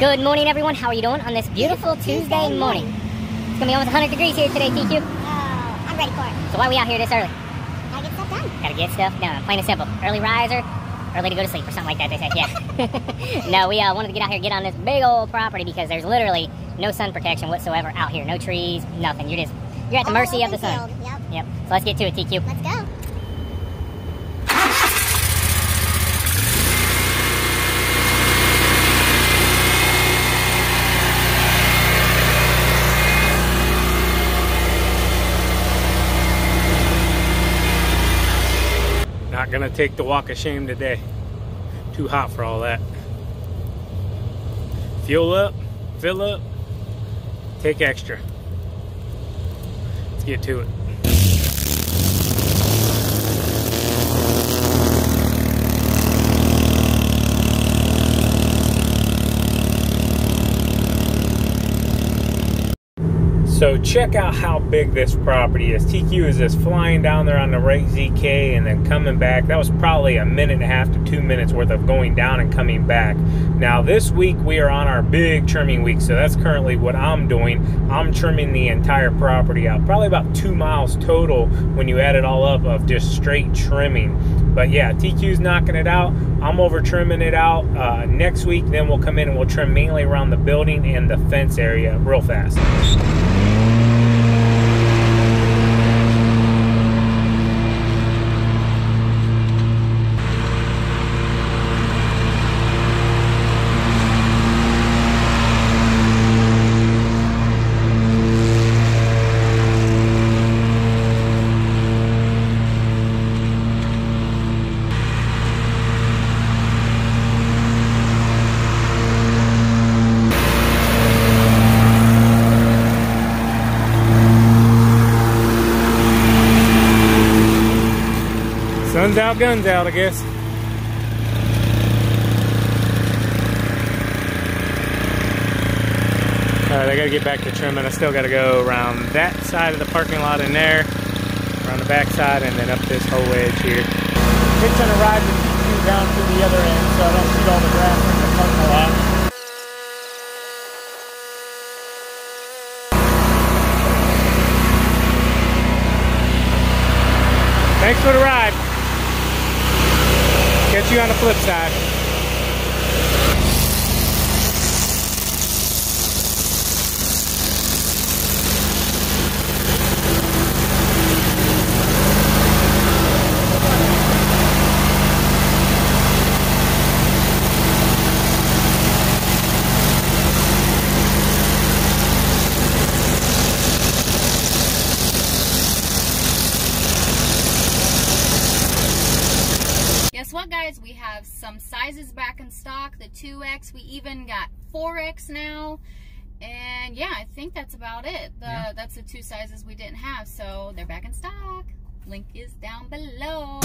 Good morning, everyone. How are you doing on this beautiful Tuesday morning? It's gonna be almost 100 degrees here today, TQ. Oh, I'm ready for it. So why are we out here this early? Gotta get stuff done. Gotta get stuff done. Plain and simple. Early riser, early to go to sleep, or something like that. They say, yes. No, we wanted to get out here, get on this big old property because there's literally no sun protection whatsoever out here. No trees, nothing. You're at the mercy of the sun. Yep. Yep. So let's get to it, TQ. Let's go. Not gonna take the walk of shame today. Too hot for all that. Fuel up, fill up, take extra. Let's get to it. So check out how big this property is. TQ is just flying down there on the Ray ZK and then coming back. That was probably a minute and a half to 2 minutes worth of going down and coming back. Now this week we are on our big trimming week, so that's currently what I'm doing. I'm trimming the entire property out, probably about 2 miles total when you add it all up of just straight trimming. But yeah, TQ's knocking it out. I'm over trimming it out next week. Then we'll come in and we'll trim mainly around the building and the fence area real fast. Sun's out, guns out, I guess. Alright, I gotta get back to trimming. I still gotta go around that side of the parking lot in there, around the back side, and then up this whole edge here. It's gonna ride the TQ down to the other end so I don't shoot all the grass in the parking lot. Thanks for the ride. Catch you on the flip side. What guys, we have some sizes back in stock, the 2X, we even got 4X now, and yeah, I think that's about it. That's the two sizes we didn't have, so they're back in stock. Link is down below.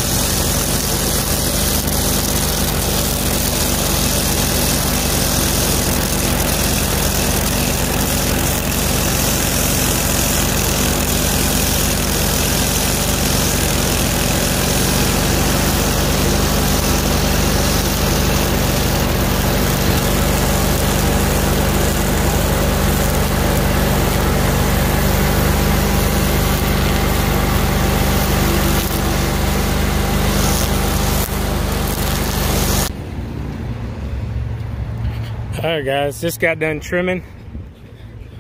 Alright guys, just got done trimming.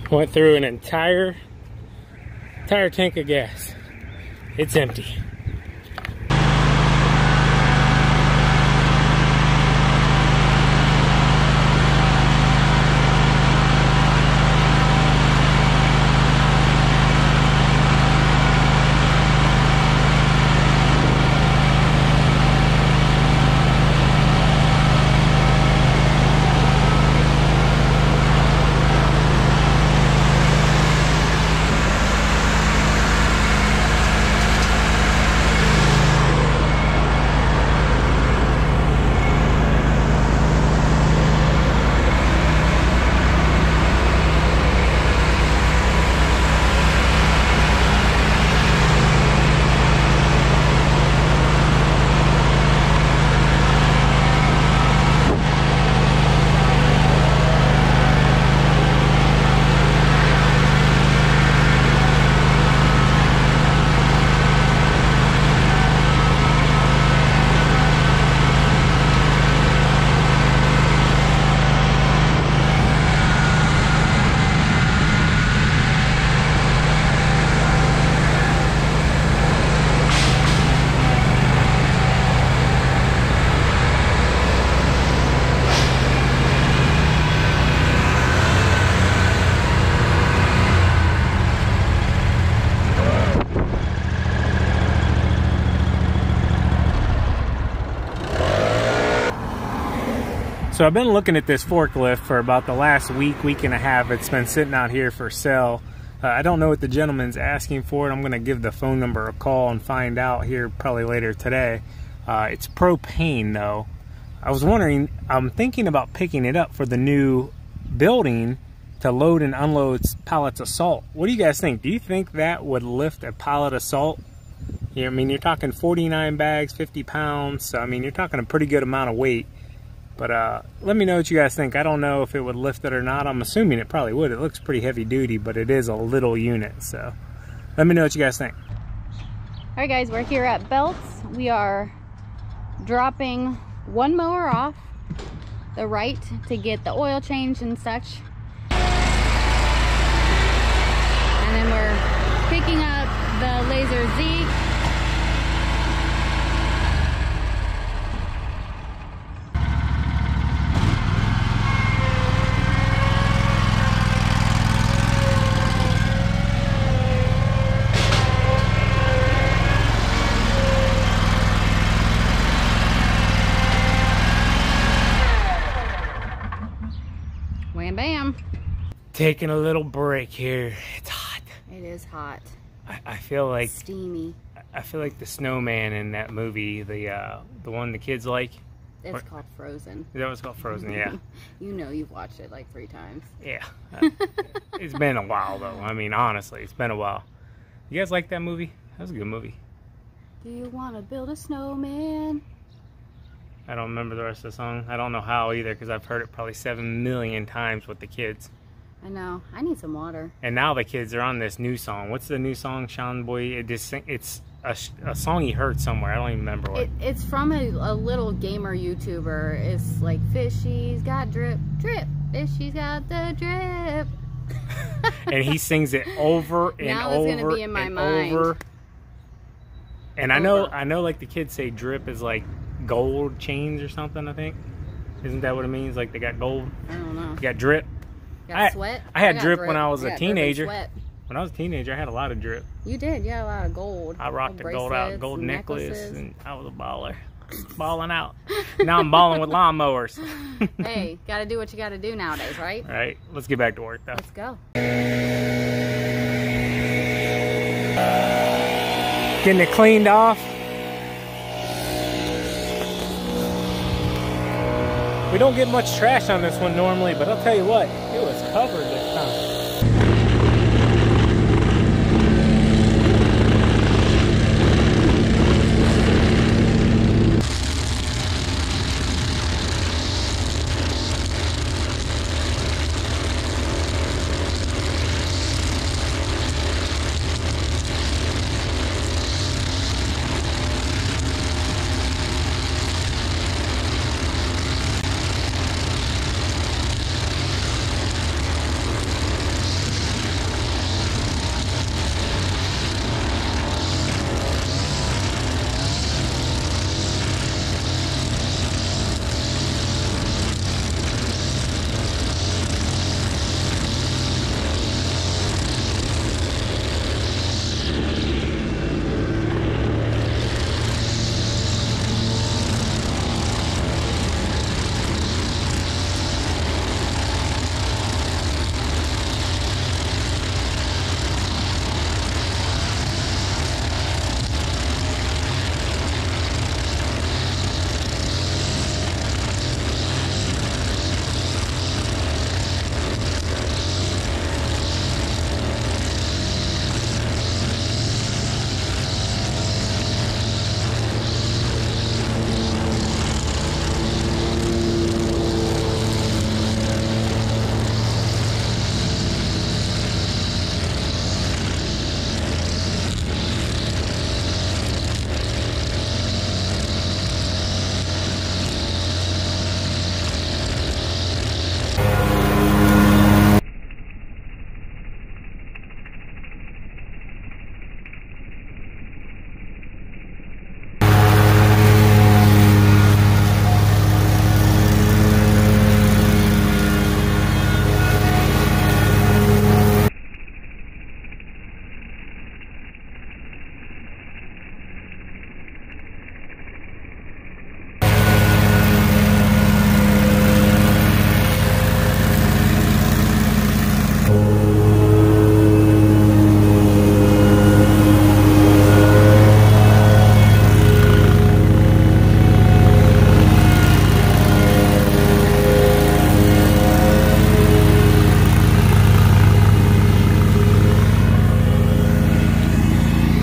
Went through an entire tank of gas. It's empty. So I've been looking at this forklift for about the last week, week and a half. It's been sitting out here for sale. I don't know what the gentleman's asking for, and I'm going to give the phone number a call and find out here probably later today. It's propane though. I was wondering, I'm thinking about picking it up for the new building to load and unload pallets of salt. What do you guys think? Do you think that would lift a pallet of salt? You know, I mean, you're talking 49 bags, 50 pounds. So, I mean, you're talking a pretty good amount of weight. But let me know what you guys think. I don't know if it would lift it or not. I'm assuming it probably would. It looks pretty heavy duty, but it is a little unit. So let me know what you guys think. All right, guys, we're here at Belts. We are dropping one mower off the right to get the oil changed and such. And then we're picking up the Laser Z. Bam. Taking a little break here. It's hot. It is hot. I feel like steamy. I feel like the snowman in that movie, the one the kids like. It's called Frozen. That was called Frozen, yeah. You know you've watched it like 3 times. Yeah. It's been a while though. I mean, honestly, it's been a while. You guys like that movie? That was a good movie. Do you want to build a snowman? I don't remember the rest of the song. I don't know how either, because I've heard it probably 7 million times with the kids. I know. I need some water. And now the kids are on this new song. What's the new song, Sean Boy? It's a song he heard somewhere. I don't even remember what. It's from a little gamer YouTuber. It's like, fishy's got drip, drip. Fishy's got the drip. And he sings it over and now over. Now it's going to be in my mind. Over. And over. I know like the kids say drip is like gold chains or something, I think. Isn't that what it means? Like they got gold? I don't know. You got drip. Got sweat? I had drip when I was a teenager. When I was a teenager, I had a lot of drip. You did? You had a lot of gold. I rocked the gold out. Gold necklace. And I was a baller. Balling out. Now I'm balling with lawnmowers. Hey, gotta do what you gotta do nowadays, right? All right. Let's get back to work, though. Let's go. Getting it cleaned off. We don't get much trash on this one normally, but I'll tell you what, it was covered this time.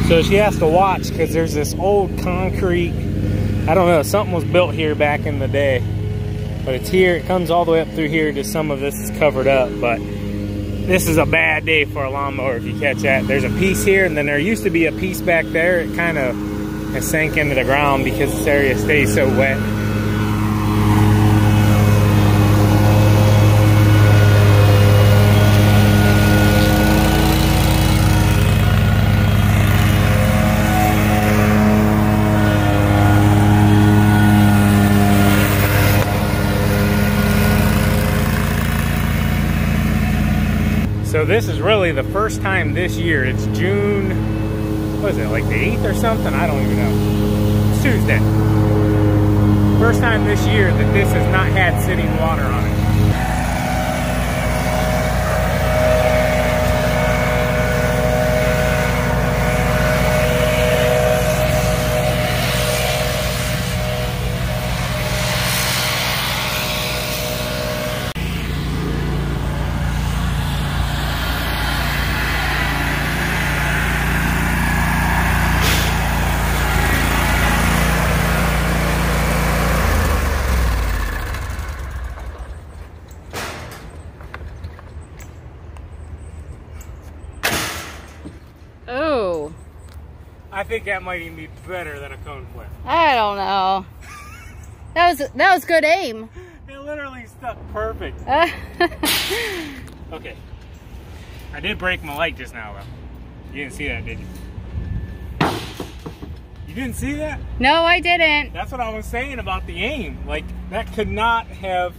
So she has to watch because there's this old concrete, I don't know, something was built here back in the day. But it's here, it comes all the way up through here, just some of this is covered up. But this is a bad day for a lawnmower if you catch that. There's a piece here, and then there used to be a piece back there. It kind of has sank into the ground because this area stays so wet. So this is really the first time this year, it's June, what is it, like the 8th or something? I don't even know. It's Tuesday. First time this year that this has not had sitting water on it. I think that might even be better than a cone flip. I don't know. that was good aim. It literally stuck perfect. Okay. I did break my leg just now though. You didn't see that, did you? You didn't see that? No, I didn't. That's what I was saying about the aim. Like, that could not have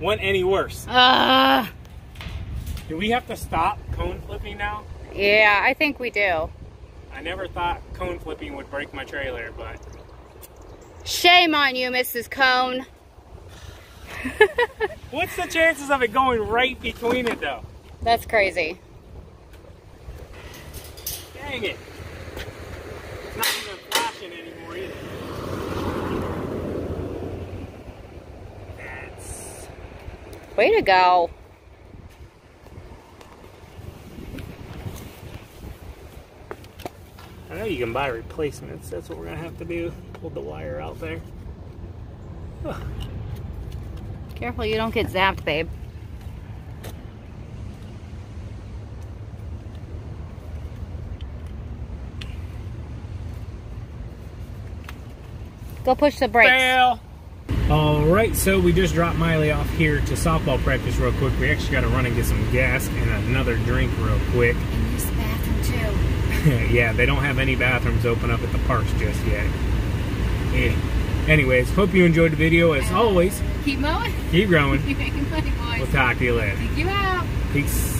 went any worse. Do we have to stop cone flipping now? Yeah, I think we do. I never thought cone flipping would break my trailer, but... Shame on you, Mrs. Cone. What's the chances of it going right between it, though? That's crazy. Dang it. It's not even flashing anymore, either. That's... Way to go. I know you can buy replacements. That's what we're gonna have to do. Pull the wire out there. Ugh. Careful you don't get zapped, babe. Go push the brakes. Fail. All right, so we just dropped Miley off here to softball practice real quick. We actually gotta run and get some gas and another drink real quick. And this bathroom too. Yeah, they don't have any bathrooms open up at the parks just yet. Yeah. Anyways, hope you enjoyed the video. As always, keep mowing. Keep growing. Keep making money, boys. We'll talk to you later. Thank you out. Peace.